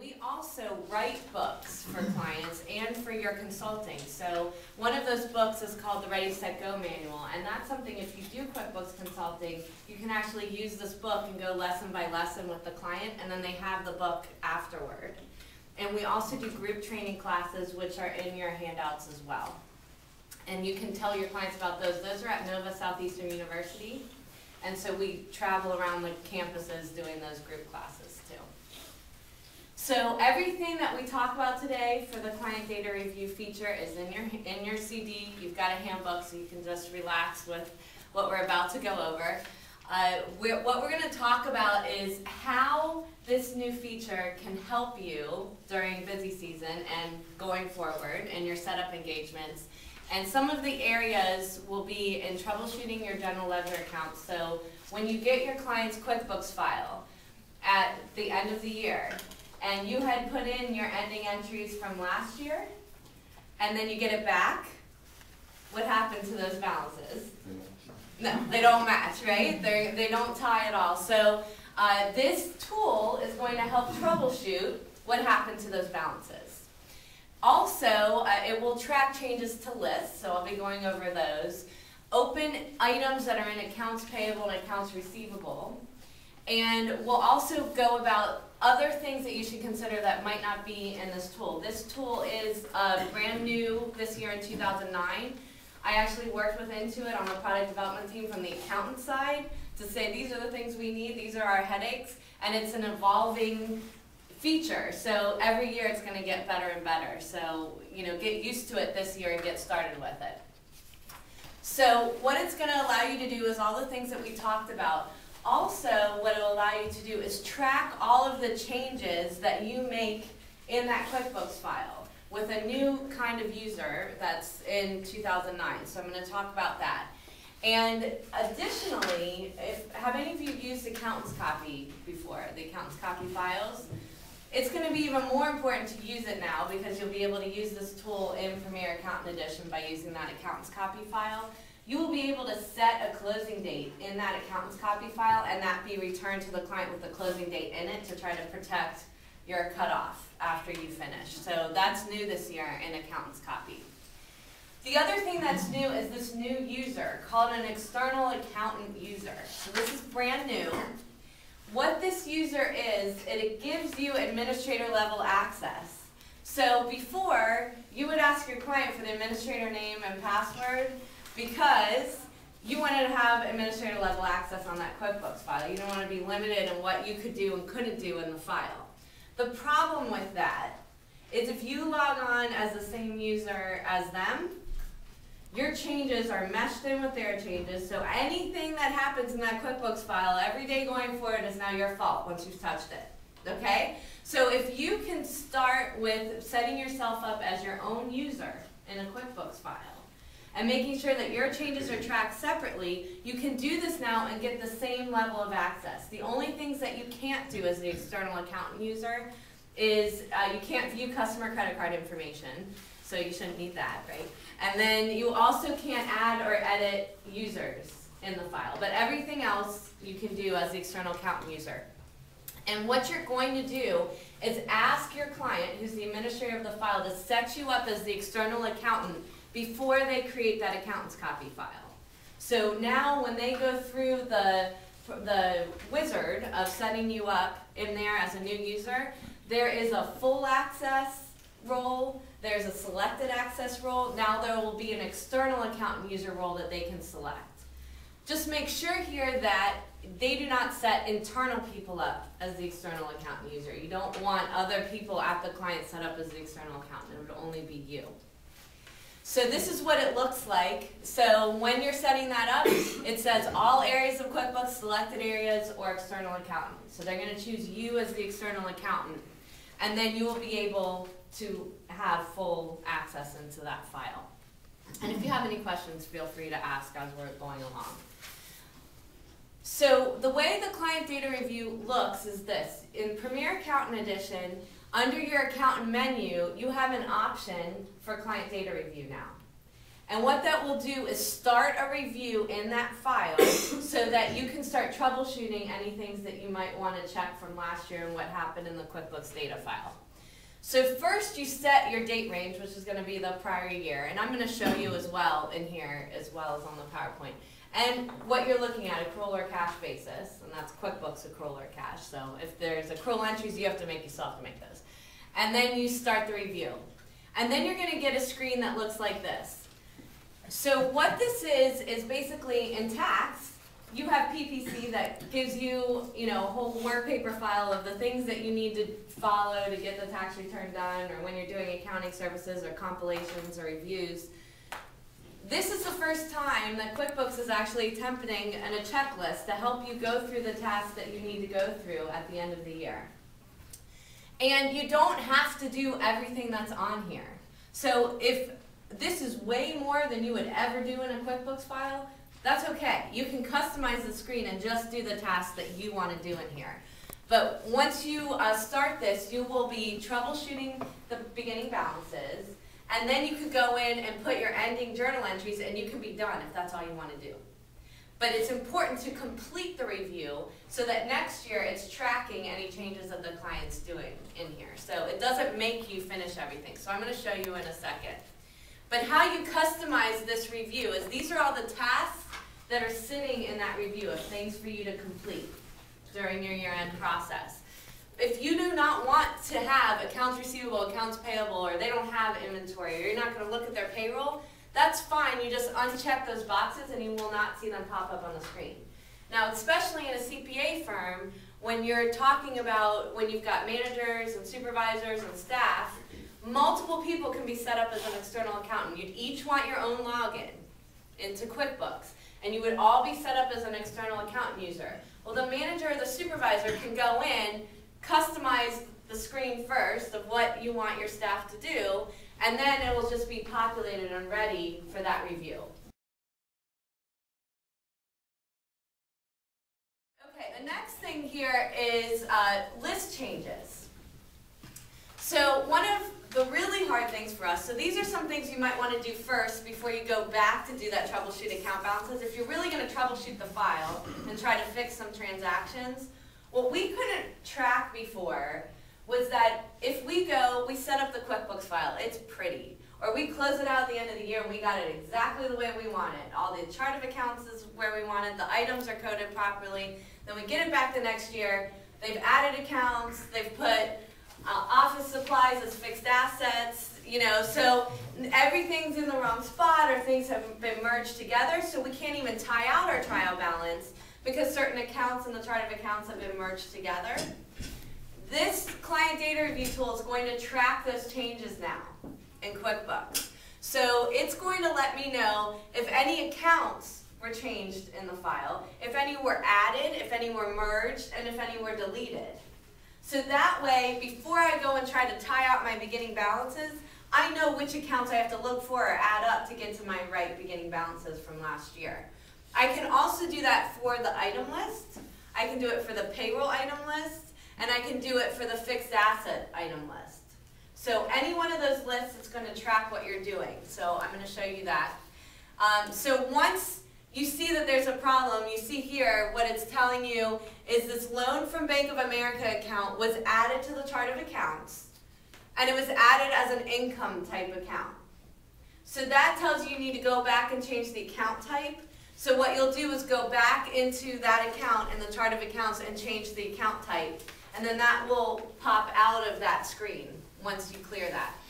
we also write books for clients and for your consulting. So one of those books is called the Ready, Set, Go Manual. And that's something, if you do QuickBooks consulting, you can actually use this book and go lesson by lesson with the client, and then they have the book afterward. And we also do group training classes, which are in your handouts as well. And you can tell your clients about those. Those are at Nova Southeastern University. And so we travel around the campuses doing those group classes too. So everything that we talk about today for the Client Data Review feature is in your CD. You've got a handbook, so you can just relax with what we're about to go over. What we're going to talk about is how this new feature can help you during busy season and going forward in your setup engagements. And some of the areas will be in troubleshooting your general ledger account. So when you get your client's QuickBooks file at the end of the year, and you had put in your ending entries from last year, and then you get it back, what happened to those balances? No, they don't match, right? They don't tie at all. So this tool is going to help troubleshoot what happened to those balances. Also, it will track changes to lists, so I'll be going over those. Open items that are in accounts payable and accounts receivable. And we'll also go about other things that you should consider that might not be in this tool. This tool is brand new this year in 2009. I actually worked with Intuit on the product development team from the accountant side to say these are the things we need, these are our headaches, and it's an evolving feature. So every year it's going to get better and better. So, you know, get used to it this year and get started with it. So what it's going to allow you to do is all the things that we talked about. Also, what it will allow you to do is track all of the changes that you make in that QuickBooks file with a new kind of user that's in 2009. So I'm going to talk about that. And additionally, have any of you used Accountant's Copy before, the Accountant's Copy files? It's going to be even more important to use it now because you'll be able to use this tool in Premier Accountant Edition by using that Accountant's Copy file. You will be able to set a closing date in that Accountant's Copy file and that be returned to the client with the closing date in it to try to protect your cutoff after you finish. So that's new this year in Accountant's Copy. The other thing that's new is this new user called an external accountant user. So this is brand new. What this user is, it gives you administrator level access. So before, you would ask your client for the administrator name and password because you wanted to have administrator level access on that QuickBooks file. You don't want to be limited in what you could do and couldn't do in the file. The problem with that is if you log on as the same user as them, your changes are meshed in with their changes, so anything that happens in that QuickBooks file every day going forward is now your fault once you've touched it, okay? So if you can start with setting yourself up as your own user in a QuickBooks file and making sure that your changes are tracked separately, you can do this now and get the same level of access. The only things that you can't do as an external accountant user is you can't view customer credit card information, so you shouldn't need that, right? And then you also can't add or edit users in the file, but everything else you can do as the external accountant user. And what you're going to do is ask your client, who's the administrator of the file, to set you up as the external accountant before they create that accountant's copy file. So now when they go through the wizard of setting you up in there as a new user, there is a full access role, there's a selected access role, now there will be an external accountant user role that they can select. Just make sure here that they do not set internal people up as the external accountant user. You don't want other people at the client set up as the external accountant, it would only be you. So this is what it looks like. So when you're setting that up, it says all areas of QuickBooks, selected areas, or external accountant. So they're going to choose you as the external accountant. And then you will be able to have full access into that file. And if you have any questions, feel free to ask as we're going along. So the way the Client Data Review looks is this. In Premier Accountant Edition, under your accountant menu, you have an option for Client Data Review now. And what that will do is start a review in that file so that you can start troubleshooting any things that you might want to check from last year and what happened in the QuickBooks data file. So first you set your date range, which is going to be the prior year, and I'm going to show you as well in here as well as on the PowerPoint. And what you're looking at, accrual or cash basis, and that's QuickBooks accrual or cash, so if there's accrual entries you have to make, you still have to make those. And then you start the review. And then you're going to get a screen that looks like this. So what this is basically in tax, you have PPC that gives you, a whole Word paper file of the things that you need to follow to get the tax return done, or when you're doing accounting services or compilations or reviews. This is the first time that QuickBooks is actually templating in a checklist to help you go through the tasks that you need to go through at the end of the year. And you don't have to do everything that's on here. So if this is way more than you would ever do in a QuickBooks file, that's okay. You can customize the screen and just do the tasks that you want to do in here. But once you start this, you will be troubleshooting the beginning balances, and then you could go in and put your ending journal entries and you can be done if that's all you want to do. But it's important to complete the review so that next year it's tracking any changes that the client's doing in here. So it doesn't make you finish everything. So I'm going to show you in a second. But how you customize this review is these are all the tasks that are sitting in that review of things for you to complete during your year-end process. If you do not want to have accounts receivable, accounts payable, or they don't have inventory, or you're not going to look at their payroll, that's fine. You just uncheck those boxes and you will not see them pop up on the screen. Now, especially in a CPA firm, when you're talking about when you've got managers and supervisors and staff, multiple people can be set up as an external accountant. You'd each want your own login into QuickBooks, and you would all be set up as an external accountant user. Well, the manager or the supervisor can go in, customize the screen first of what you want your staff to do, and then it will just be populated and ready for that review. Okay, the next thing here is list changes. So one of the really hard things for us, so these are some things you might want to do first before you go back to do that troubleshoot account balances. If you're really going to troubleshoot the file and try to fix some transactions, what we couldn't track before was that if we go, we set up the QuickBooks file, it's pretty, or we close it out at the end of the year and we got it exactly the way we want it. All the chart of accounts is where we want it, the items are coded properly, then we get it back the next year, they've added accounts, they've put office supplies as fixed assets, so everything's in the wrong spot or things have been merged together, so we can't even tie out our trial balance because certain accounts in the chart of accounts have been merged together. This client data review tool is going to track those changes now in QuickBooks. So it's going to let me know if any accounts were changed in the file, if any were added, if any were merged, and if any were deleted. So that way, before I go and try to tie out my beginning balances, I know which accounts I have to look for or add up to get to my right beginning balances from last year. I can also do that for the item list. I can do it for the payroll item list. And I can do it for the fixed asset item list. So any one of those lists, it's going to track what you're doing. So I'm going to show you that. So once you see that there's a problem, you see here what it's telling you is this loan from Bank of America account was added to the chart of accounts, and it was added as an income type account. So that tells you you need to go back and change the account type. So what you'll do is go back into that account in the chart of accounts and change the account type. And then that will pop out of that screen once you clear that.